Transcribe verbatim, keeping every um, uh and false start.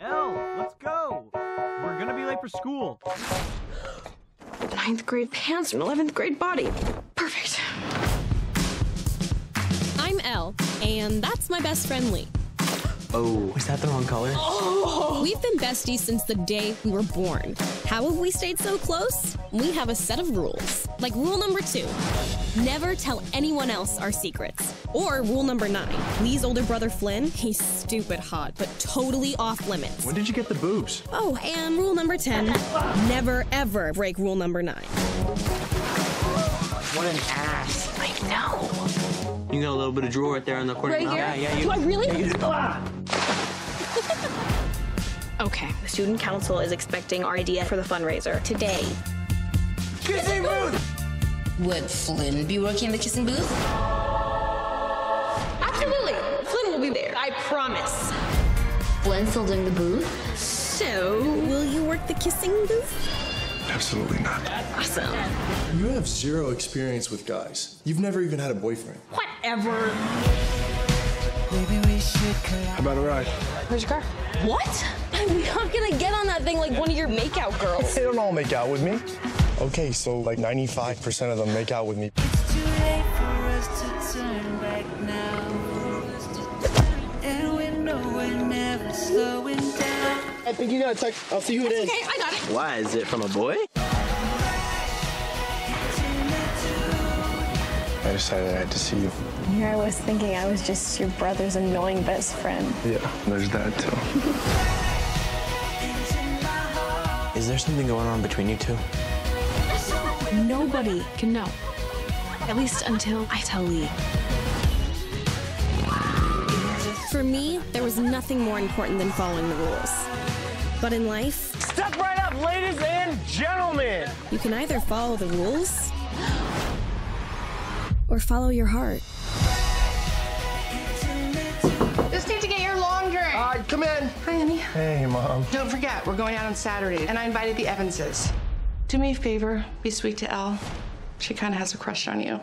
Elle, let's go! We're gonna be late for school. Ninth grade pants and eleventh grade body. Perfect. I'm Elle, and that's my best friend Lee. Oh, is that the wrong color? Oh. We've been besties since the day we were born. How have we stayed so close? We have a set of rules. Like rule number two, never tell anyone else our secrets. Or rule number nine, Lee's older brother Flynn, he's stupid hot, but totally off limits. When did you get the boobs? Oh, and rule number ten, never ever break rule number nine. What an ass. I know. You know, a little bit of drool right there in the corner. Right here? Yeah, yeah, you, do I really? Yeah, you, ah. Okay. The student council is expecting our idea for the fundraiser today. Kissing Booth! Would Flynn be working in the Kissing Booth? Absolutely. Flynn will be there. I promise. Flynn's still doing the booth? So, will you work the Kissing Booth? Absolutely not. Awesome. You have zero experience with guys. You've never even had a boyfriend. Whatever. Maybe we should collide. How about a ride? Where's your car? What? I'm not gonna get on that thing like one of your makeout girls. They don't all make out with me. Okay, so like ninety-five percent of them make out with me. It's too late for us to turn back now. And we know we're never slowing down. I think you gotta text. I'll see who it is. Okay, I got it. Why is it from a boy? I decided I had to see you. Here I was thinking I was just your brother's annoying best friend. Yeah, there's that too. Is there something going on between you two? Nobody can know. At least until I tell Lee. For me, there was nothing more important than following the rules. But in life... Step right up, ladies and gentlemen! You can either follow the rules... or follow your heart. Just need to get your laundry. All right, come in. Hi, honey. Hey, Mom. Don't forget, we're going out on Saturday, and I invited the Evanses. Do me a favor, be sweet to Elle. She kind of has a crush on you.